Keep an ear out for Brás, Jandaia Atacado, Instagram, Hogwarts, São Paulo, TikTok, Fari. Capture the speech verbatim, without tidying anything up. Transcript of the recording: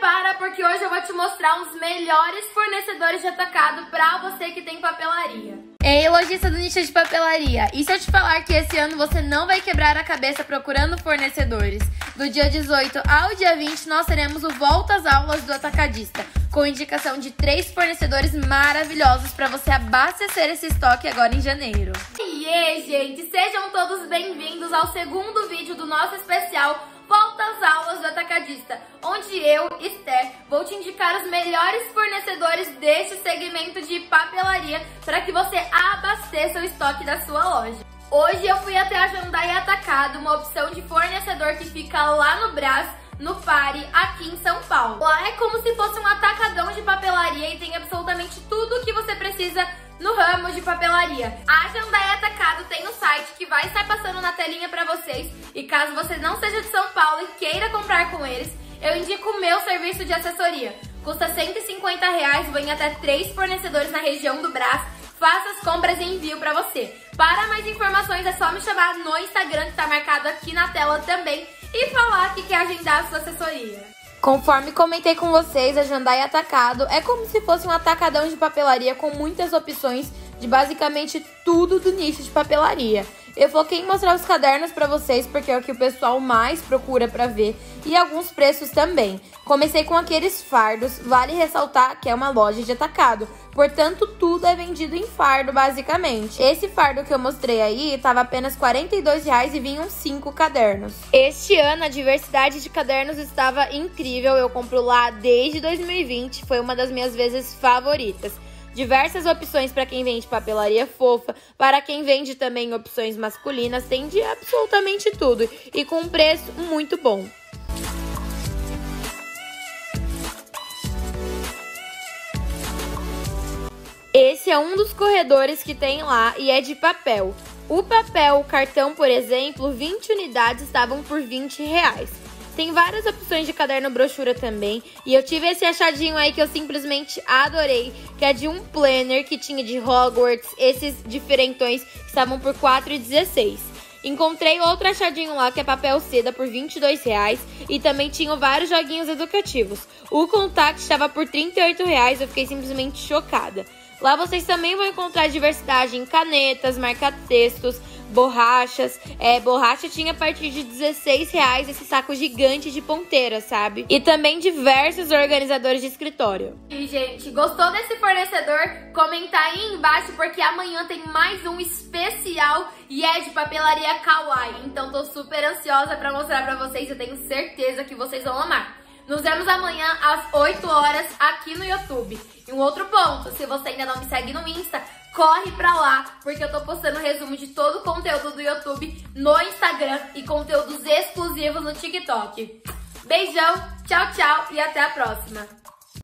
prepara porque hoje eu vou te mostrar os melhores fornecedores de atacado pra você que tem papelaria. Ei, lojista do nicho de papelaria, e se eu te falar que esse ano você não vai quebrar a cabeça procurando fornecedores? Do dia dezoito ao dia vinte nós teremos o Volta às Aulas do Atacadista, com indicação de três fornecedores maravilhosos pra você abastecer esse estoque agora em janeiro. E aí, gente, sejam todos bem-vindos ao segundo vídeo do nosso especial Volta às Aulas do Atacadista, onde eu, Esther, vou te indicar os melhores fornecedores deste segmento de papelaria para que você abasteça o estoque da sua loja. Hoje eu fui até a Jandaia Atacado, uma opção de fornecedor que fica lá no Brás, no Fari, aqui em São Paulo. Lá é como se fosse um atacadão de papelaria e tem absolutamente tudo o que você precisa no ramo de papelaria. A Jandaia Atacado tem um site que vai estar passando na telinha para vocês, e caso você não seja de São Paulo e queira comprar com eles, eu indico o meu serviço de assessoria. Custa cento e cinquenta reais, vem até três fornecedores na região do Brás, faça as compras e envio para você. Para mais informações é só me chamar no Instagram, que está marcado aqui na tela também, e falar que quer agendar a sua assessoria. Conforme comentei com vocês, a Jandaia Atacado é como se fosse um atacadão de papelaria com muitas opções de basicamente tudo do nicho de papelaria. Eu foquei em mostrar os cadernos pra vocês porque é o que o pessoal mais procura pra ver, e alguns preços também. Comecei com aqueles fardos, vale ressaltar que é uma loja de atacado, portanto tudo é vendido em fardo basicamente. Esse fardo que eu mostrei aí tava apenas quarenta e dois reais e vinham cinco cadernos. Este ano a diversidade de cadernos estava incrível, eu compro lá desde dois mil e vinte, foi uma das minhas vezes favoritas. Diversas opções para quem vende papelaria fofa, para quem vende também opções masculinas, tem de absolutamente tudo e com um preço muito bom. Esse é um dos corredores que tem lá e é de papel. O papel, o cartão, por exemplo, vinte unidades estavam por vinte reais. Tem várias opções de caderno brochura também, e eu tive esse achadinho aí que eu simplesmente adorei, que é de um planner que tinha de Hogwarts, esses diferentões que estavam por quatro reais e dezesseis centavos. Encontrei outro achadinho lá que é papel seda por vinte e dois reais, e também tinham vários joguinhos educativos. O Contact estava por trinta e oito reais, eu fiquei simplesmente chocada. Lá vocês também vão encontrar diversidade em canetas, marca-textos, borrachas. É, borracha tinha a partir de dezesseis reais esse saco gigante de ponteira, sabe? E também diversos organizadores de escritório. E, gente, gostou desse fornecedor? Comenta aí embaixo, porque amanhã tem mais um especial e é de papelaria kawaii. Então tô super ansiosa pra mostrar pra vocês, eu tenho certeza que vocês vão amar. Nos vemos amanhã às oito horas aqui no YouTube. E um outro ponto, se você ainda não me segue no Insta, corre pra lá, porque eu tô postando resumo de todo o conteúdo do YouTube no Instagram e conteúdos exclusivos no TikTok. Beijão, tchau, tchau e até a próxima!